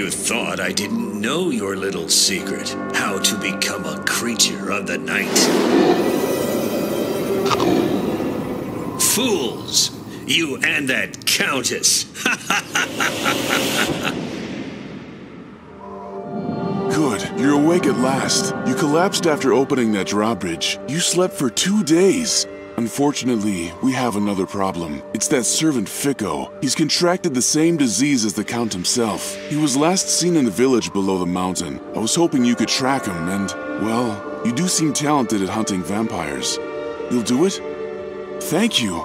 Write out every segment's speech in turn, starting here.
You thought I didn't know your little secret, how to become a creature of the night. Fools! You and that Countess! Good. You're awake at last. You collapsed after opening that drawbridge. You slept for 2 days. Unfortunately, we have another problem. It's that servant Fico. He's contracted the same disease as the Count himself. He was last seen in the village below the mountain. I was hoping you could track him and, well, you do seem talented at hunting vampires. You'll do it? Thank you.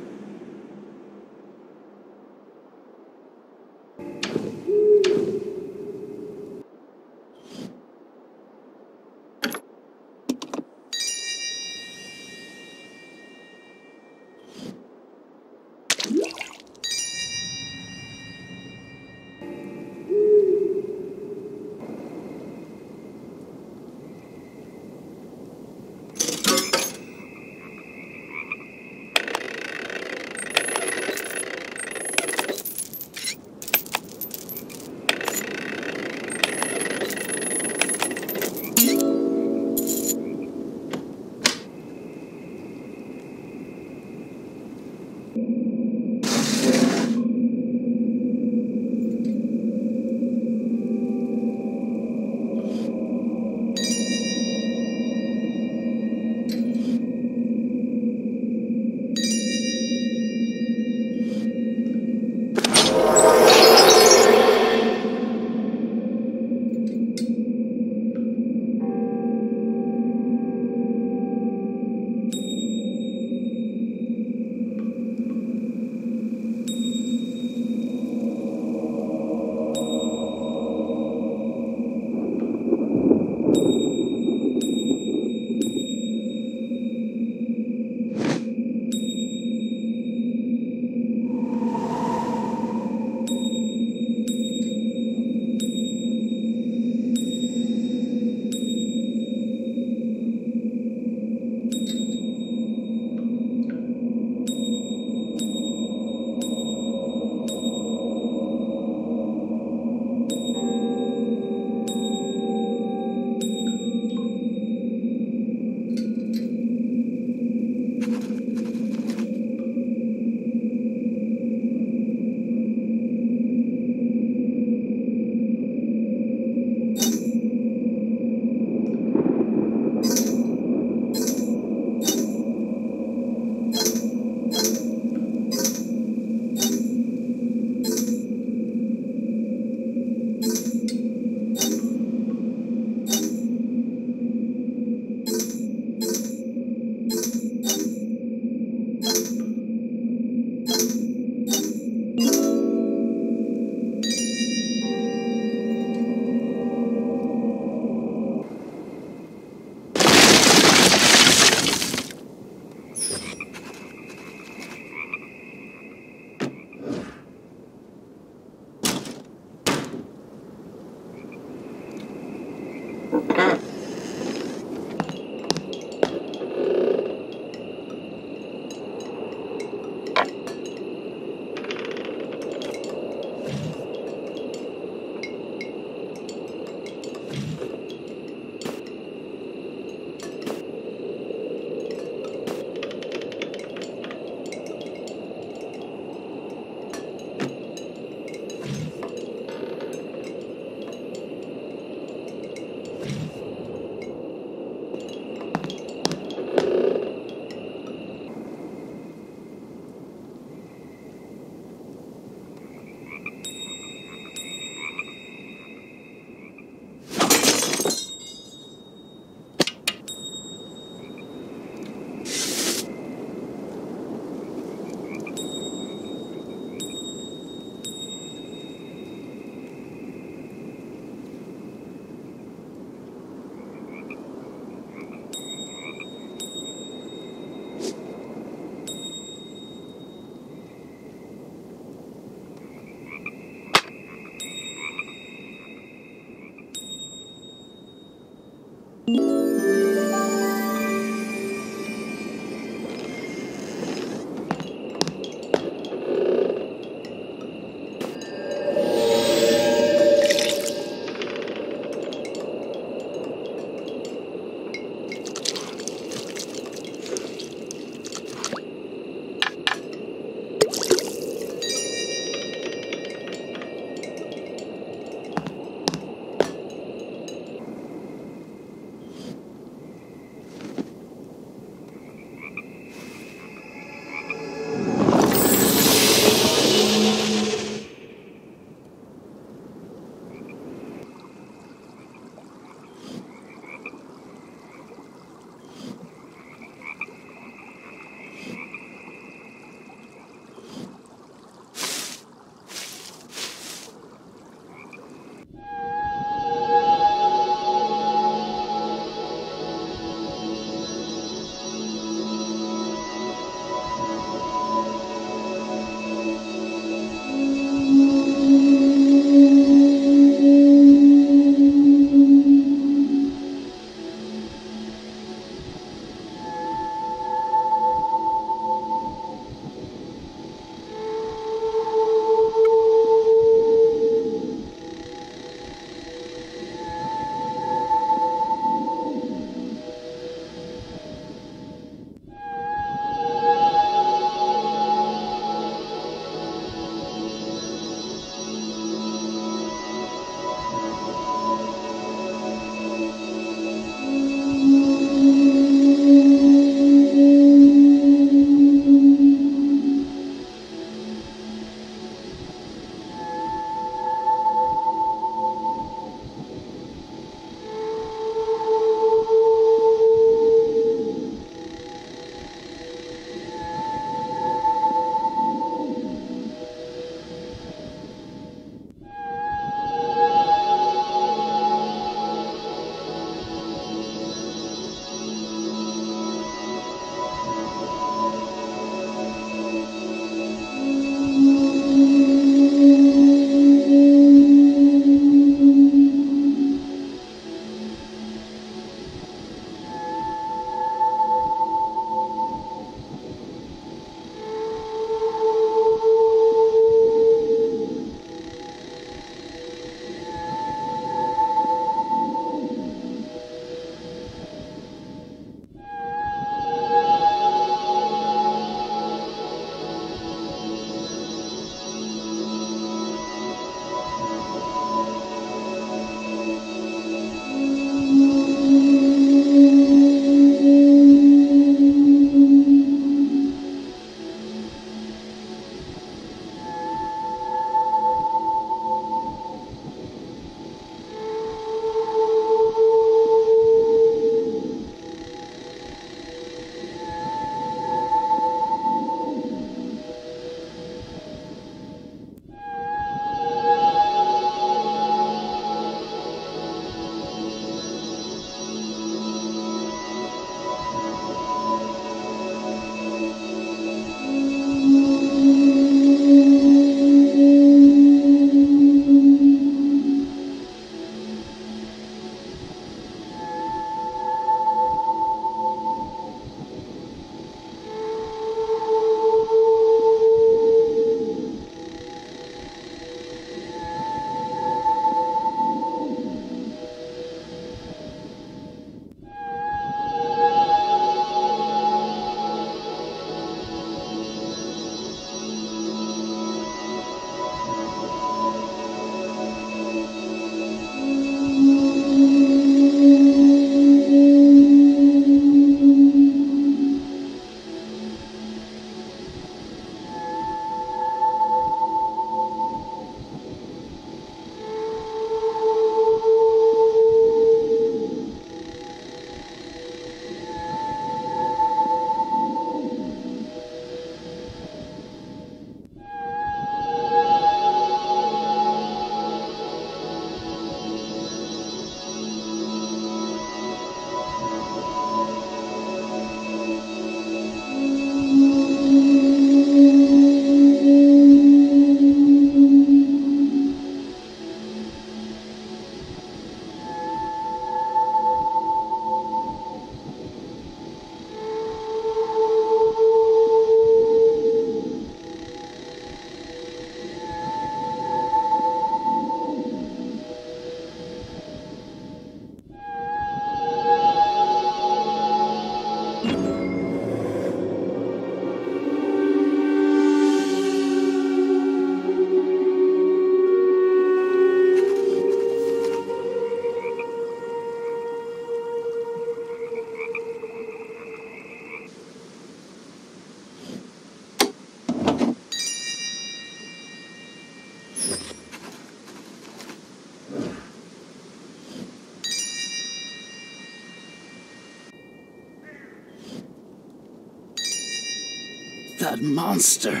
that monster.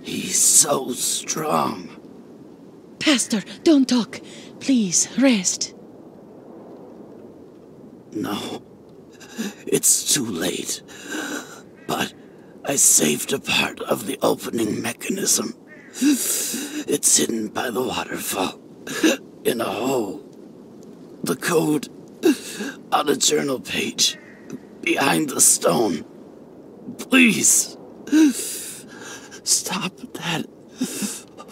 He's so strong. Pastor, don't talk. Please, rest. No, it's too late. But I saved a part of the opening mechanism. It's hidden by the waterfall, in a hole. The code, on a journal page, behind the stone. Please, stop that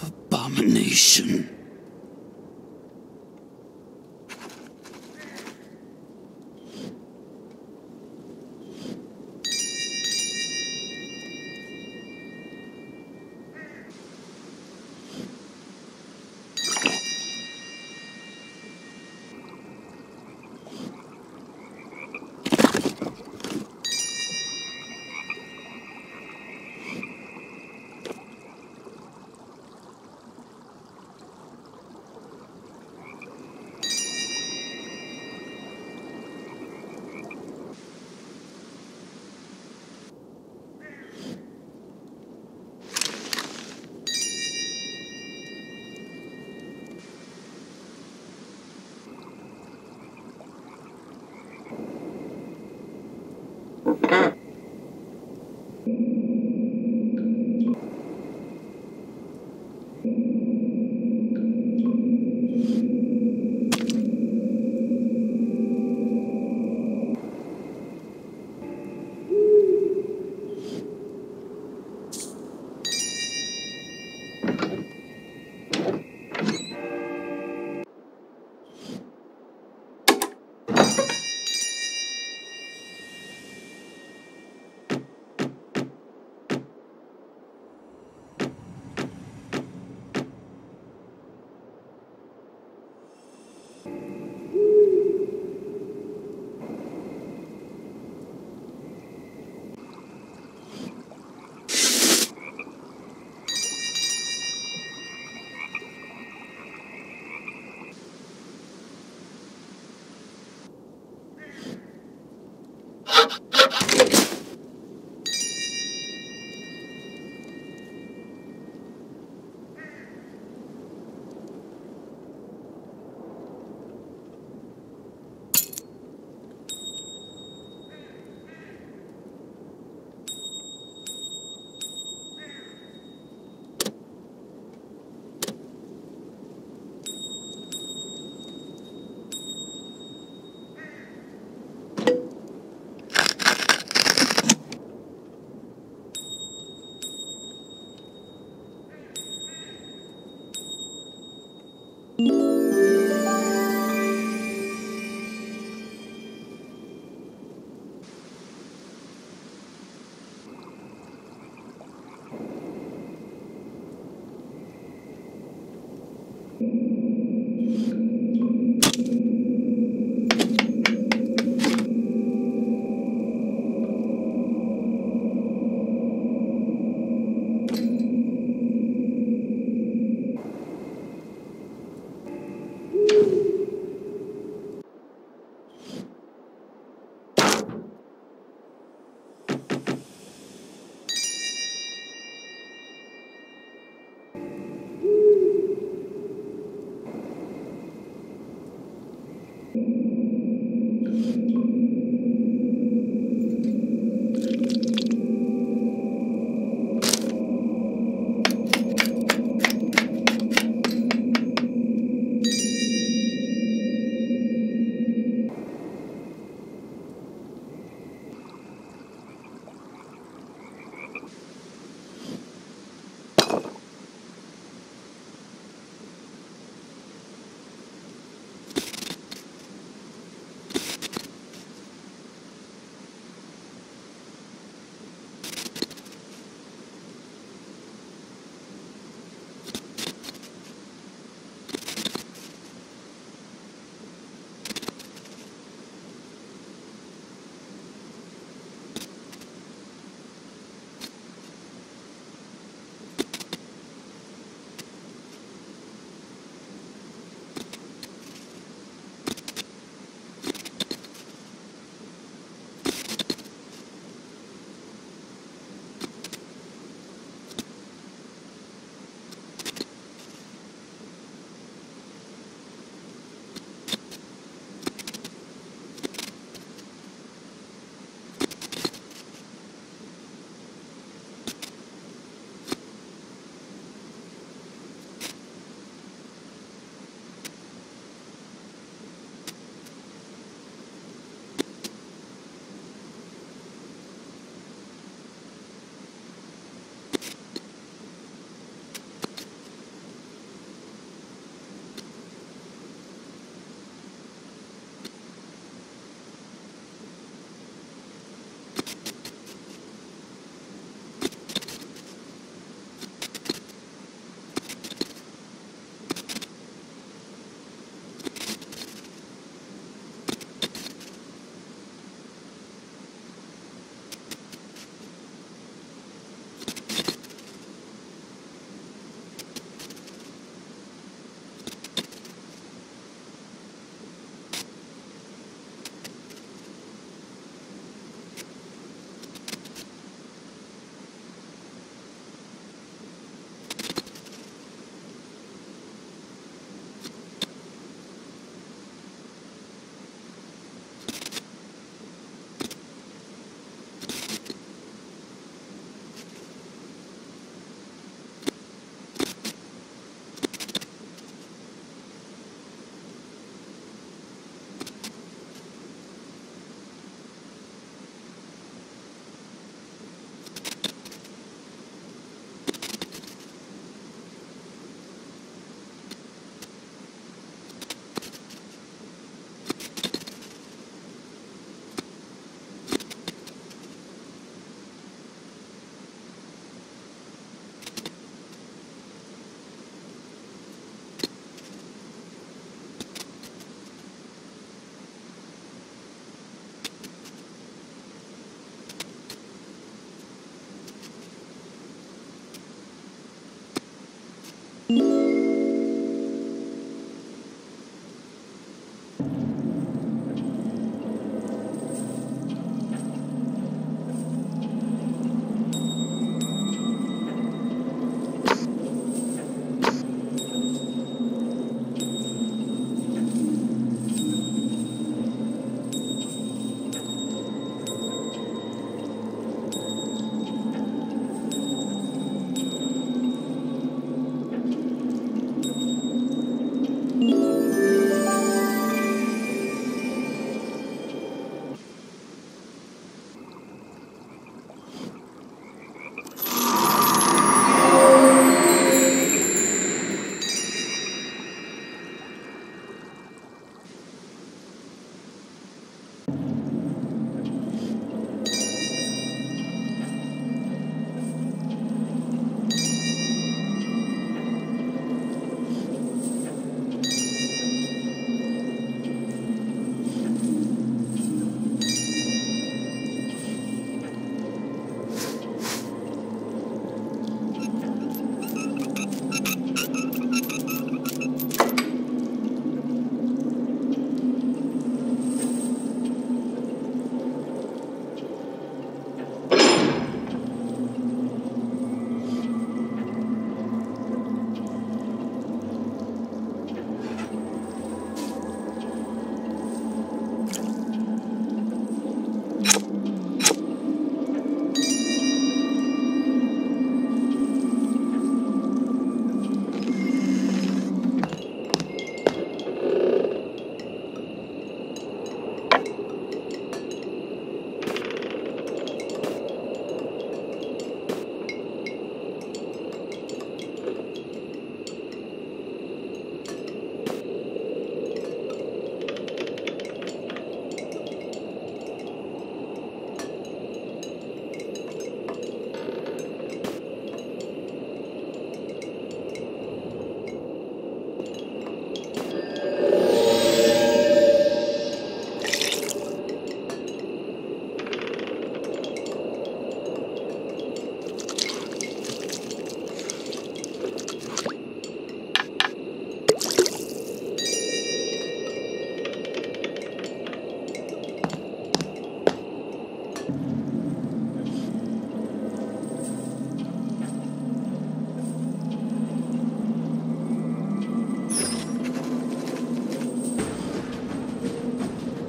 abomination.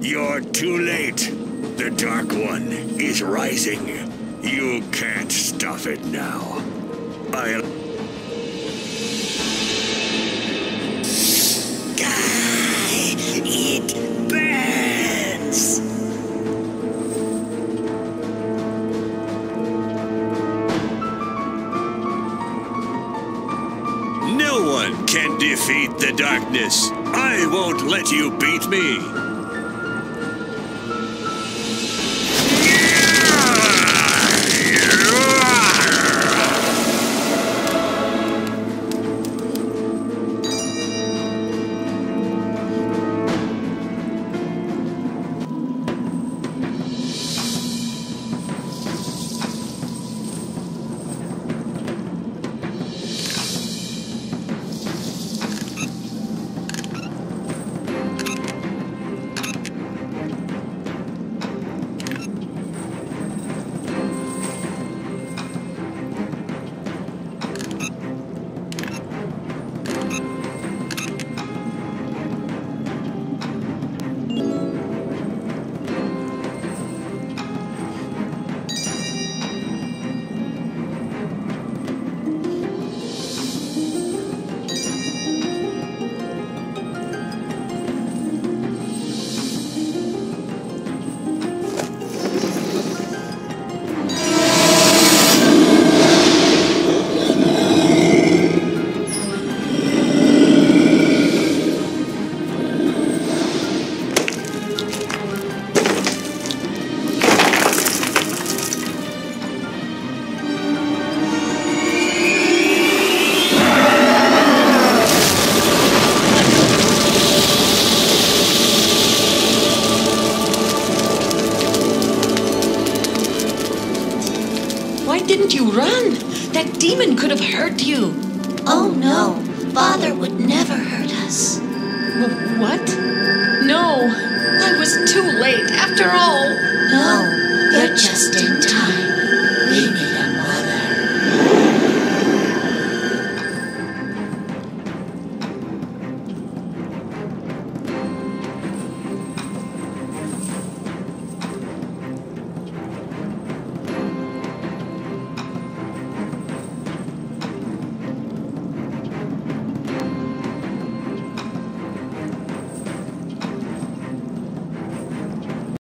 You're too late. The Dark One is rising. You can't stop it now. It burns! No one can defeat the darkness. I won't let you beat me. Didn't you run? That demon could have hurt you. Oh no, Father would never hurt us. What? No. after all. Oh, you're just in time.